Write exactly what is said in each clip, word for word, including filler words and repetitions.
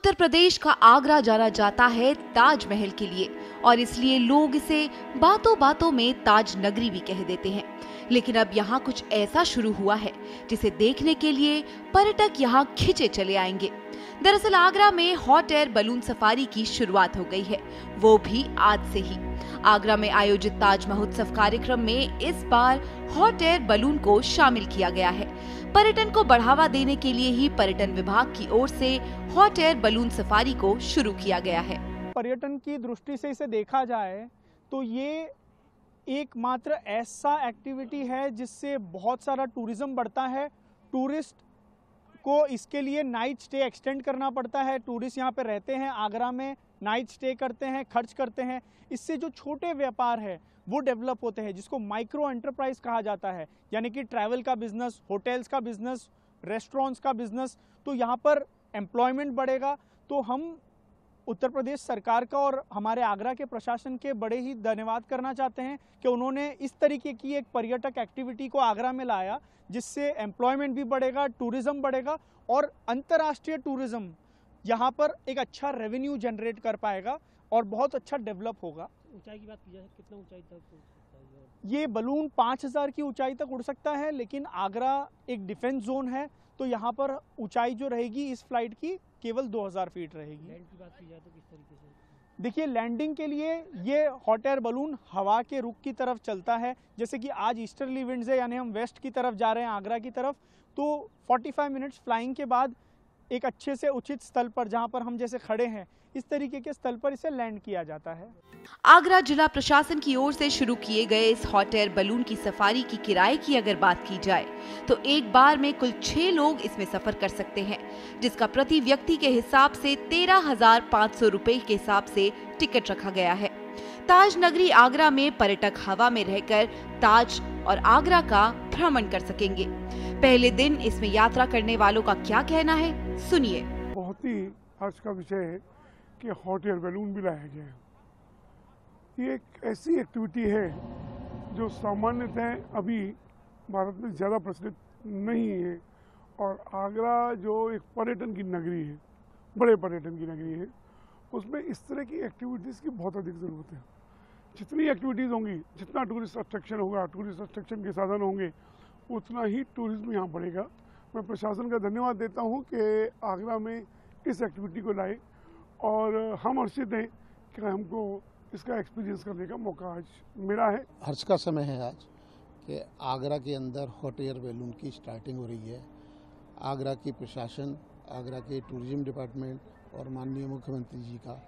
उत्तर प्रदेश का आगरा जाना जाता है ताजमहल के लिए और इसलिए लोग इसे बातों बातों में ताज नगरी भी कह देते हैं। लेकिन अब यहाँ कुछ ऐसा शुरू हुआ है जिसे देखने के लिए पर्यटक यहाँ खिंचे चले आएंगे। दरअसल आगरा में हॉट एयर बलून सफारी की शुरुआत हो गई है, वो भी आज से ही। आगरा में आयोजित ताज महोत्सव कार्यक्रम में इस बार हॉट एयर बलून को शामिल किया गया है। पर्यटन को बढ़ावा देने के लिए ही पर्यटन विभाग की ओर से हॉट एयर बलून सफारी को शुरू किया गया है। पर्यटन की दृष्टि से इसे देखा जाए तो ये एकमात्र ऐसा एक्टिविटी है जिससे बहुत सारा टूरिज्म बढ़ता है। टूरिस्ट को इसके लिए नाइट स्टे एक्सटेंड करना पड़ता है। टूरिस्ट यहाँ पे रहते हैं आगरा में, नाइट स्टे करते हैं, खर्च करते हैं। इससे जो छोटे व्यापार है वो डेवलप होते हैं, जिसको माइक्रो एंटरप्राइज कहा जाता है, यानी कि ट्रैवल का बिजनेस, होटल्स का बिजनेस, रेस्टोरेंट्स का बिजनेस। तो यहाँ पर एम्प्लॉयमेंट बढ़ेगा। तो हम उत्तर प्रदेश सरकार का और हमारे आगरा के प्रशासन के बड़े ही धन्यवाद करना चाहते हैं कि उन्होंने इस तरीके की एक पर्यटक एक्टिविटी को आगरा में लाया, जिससे एम्प्लॉयमेंट भी बढ़ेगा, टूरिज्म बढ़ेगा और अंतर्राष्ट्रीय टूरिज्म यहाँ पर एक अच्छा रेवेन्यू जनरेट कर पाएगा और बहुत अच्छा डेवलप होगा। ऊंचाई की बात की जाए, कितना ऊंचाई तक ये बलून पाँच हज़ार की ऊंचाई तक उड़ सकता है, लेकिन आगरा एक डिफेंस जोन है तो यहाँ पर ऊंचाई जो रहेगी इस फ्लाइट की केवल दो हज़ार फीट रहेगी। लैंड की बात की जाए तो किस तरीके से? देखिए, लैंडिंग के लिए ये हॉट एयर बलून हवा के रुख की तरफ चलता है। जैसे कि आज ईस्टर्ली विंड्स है, यानी हम वेस्ट की तरफ जा रहे हैं आगरा की तरफ, तो पैंतालीस मिनट्स फ्लाइंग के बाद एक अच्छे से उचित स्थल पर, जहां पर हम जैसे खड़े हैं इस तरीके के स्थल पर इसे लैंड किया जाता है। आगरा जिला प्रशासन की ओर से शुरू किए गए इस हॉट एयर बलून की सफारी की किराए की अगर बात की जाए तो एक बार में कुल छह लोग इसमें सफर कर सकते हैं, जिसका प्रति व्यक्ति के हिसाब से तेरह हजार पाँच सौ रुपए के हिसाब से टिकट रखा गया है। ताज नगरी आगरा में पर्यटक हवा में रहकर ताज और आगरा का भ्रमण कर सकेंगे। पहले दिन इसमें यात्रा करने वालों का क्या कहना है, सुनिए। बहुत ही हर्ष का विषय है कि हॉट एयर बैलून भी लाया गया है। ये एक ऐसी एक्टिविटी है जो सामान्यतः अभी भारत में ज़्यादा प्रचलित नहीं है और आगरा जो एक पर्यटन की नगरी है, बड़े पर्यटन की नगरी है, उसमें इस तरह की एक्टिविटीज़ की बहुत अधिक ज़रूरत है। जितनी एक्टिविटीज़ होंगी, जितना टूरिस्ट अट्रैक्शन होगा, टूरिस्ट अट्रैक्शन के साधन होंगे, उतना ही टूरिज्म यहाँ बढ़ेगा। मैं प्रशासन का धन्यवाद देता हूँ कि आगरा में इस एक्टिविटी को लाए और हम हर्षित हैं कि हमको इसका एक्सपीरियंस करने का मौका आज मिला है। हर्ष का समय है आज कि आगरा के अंदर हॉट एयर बैलून की स्टार्टिंग हो रही है। आगरा की प्रशासन, आगरा के टूरिज्म डिपार्टमेंट और माननीय मुख्यमंत्री जी का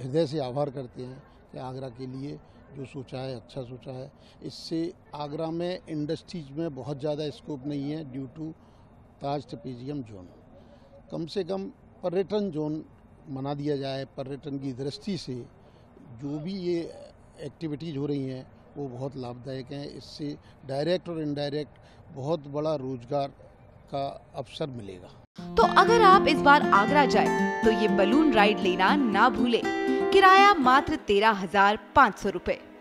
हृदय से आभार करते हैं कि आगरा के लिए जो सोचा है अच्छा सोचा है। इससे आगरा में इंडस्ट्रीज में बहुत ज़्यादा स्कोप नहीं है due to Taj trapezium zone. कम से कम पर्यटन जोन बना दिया जाए। पर्यटन की दृष्टि से जो भी ये एक्टिविटीज़ हो रही हैं वो बहुत लाभदायक हैं। इससे डायरेक्ट और इनडायरेक्ट बहुत बड़ा रोजगार का अवसर मिलेगा। तो अगर आप इस बार आगरा जाए तो ये बलून राइड लेना ना भूले। किराया मात्र तेरह हजार पाँच सौ रुपए।